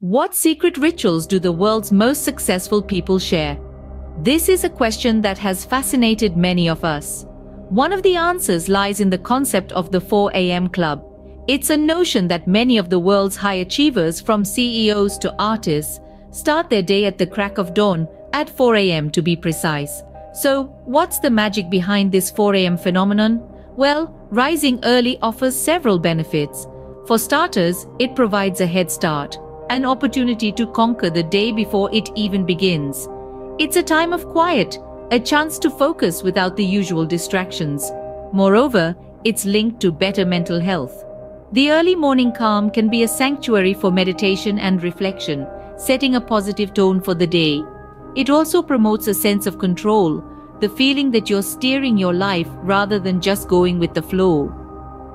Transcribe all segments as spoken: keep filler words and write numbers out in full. What secret rituals do the world's most successful people share? This is a question that has fascinated many of us. One of the answers lies in the concept of the four A M Club. It's a notion that many of the world's high achievers, from C E Os to artists, start their day at the crack of dawn, at four A M to be precise. So, what's the magic behind this four A M phenomenon? Well, rising early offers several benefits. For starters, it provides a head start, an opportunity to conquer the day before it even begins. It's a time of quiet, a chance to focus without the usual distractions. Moreover, it's linked to better mental health. The early morning calm can be a sanctuary for meditation and reflection, setting a positive tone for the day. It also promotes a sense of control, the feeling that you're steering your life rather than just going with the flow.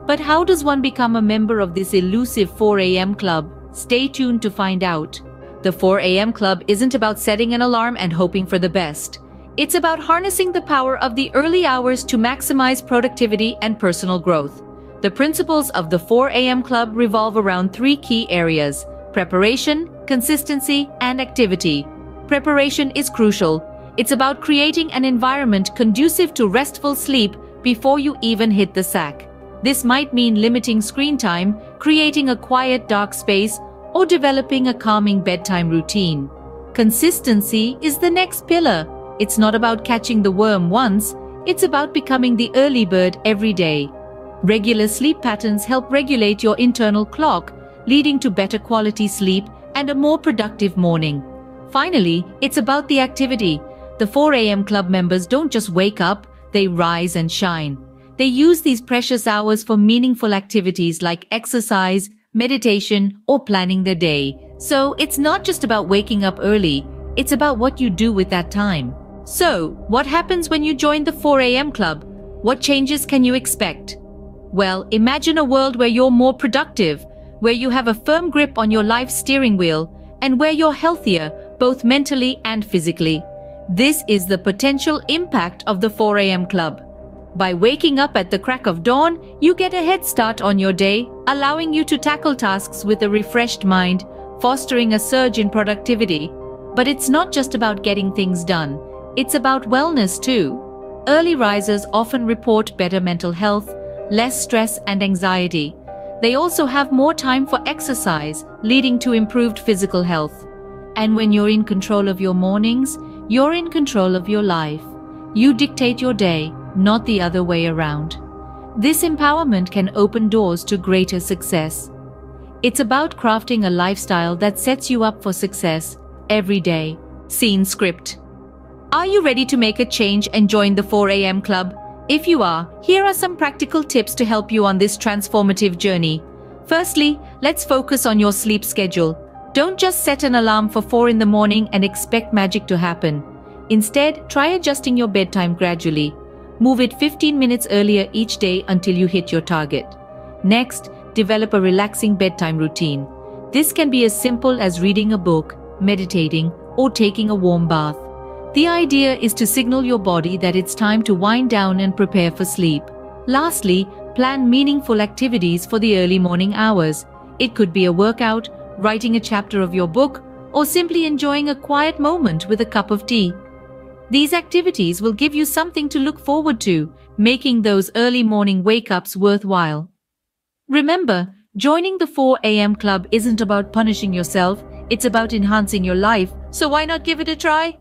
But how does one become a member of this elusive four A M club? Stay tuned to find out. The four A M Club isn't about setting an alarm and hoping for the best. It's about harnessing the power of the early hours to maximize productivity and personal growth. The principles of the four A M Club revolve around three key areas: preparation, consistency, and activity. Preparation is crucial. It's about creating an environment conducive to restful sleep before you even hit the sack. This might mean limiting screen time, creating a quiet dark space, or developing a calming bedtime routine. Consistency is the next pillar. It's not about catching the worm once, it's about becoming the early bird every day. Regular sleep patterns help regulate your internal clock, leading to better quality sleep and a more productive morning. Finally, it's about the activity. The four A M club members don't just wake up, they rise and shine. They use these precious hours for meaningful activities like exercise, meditation, or planning their day. So it's not just about waking up early, it's about what you do with that time. So, what happens when you join the four A M club? What changes can you expect? Well, imagine a world where you're more productive, where you have a firm grip on your life's steering wheel, and where you're healthier, both mentally and physically. This is the potential impact of the four A M club. By waking up at the crack of dawn, you get a head start on your day, allowing you to tackle tasks with a refreshed mind, fostering a surge in productivity. But it's not just about getting things done, it's about wellness too. Early risers often report better mental health, less stress and anxiety. They also have more time for exercise, leading to improved physical health. And when you're in control of your mornings, you're in control of your life. You dictate your day, not the other way around. This empowerment can open doors to greater success. It's about crafting a lifestyle that sets you up for success every day. Scene script. Are you ready to make a change and join the four A M club? If you are, here are some practical tips to help you on this transformative journey. Firstly, let's focus on your sleep schedule. Don't just set an alarm for four in the morning and expect magic to happen. Instead, try adjusting your bedtime gradually. Move it fifteen minutes earlier each day until you hit your target. Next, develop a relaxing bedtime routine. This can be as simple as reading a book, meditating, or taking a warm bath. The idea is to signal your body that it's time to wind down and prepare for sleep. Lastly, plan meaningful activities for the early morning hours. It could be a workout, writing a chapter of your book, or simply enjoying a quiet moment with a cup of tea. These activities will give you something to look forward to, making those early morning wake-ups worthwhile. Remember, joining the four A M club isn't about punishing yourself, it's about enhancing your life, so why not give it a try?